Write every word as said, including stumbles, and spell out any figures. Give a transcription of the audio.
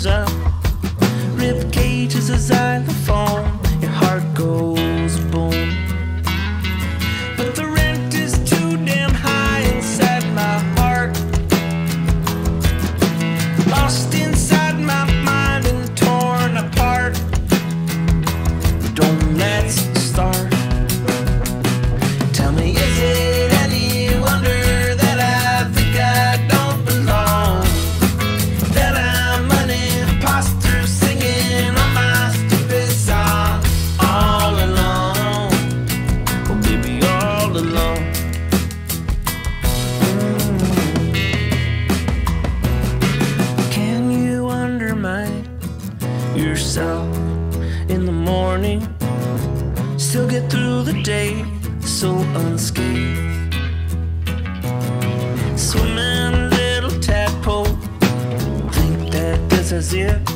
fills up. Rib cage is a xylophone. Your heart goes boom. But the rent is too damn high inside my heart. Lost inside my mind and torn apart. Don't let's start. Tell me, is it any wonder that I think I don't belong? That I'm an imposter singing all my stupid songs all alone. Oh baby, all alone. Mm. Can you undermine yourself in the morning? Still get through the day so unscathed. Swimming little tadpole, think that this is it.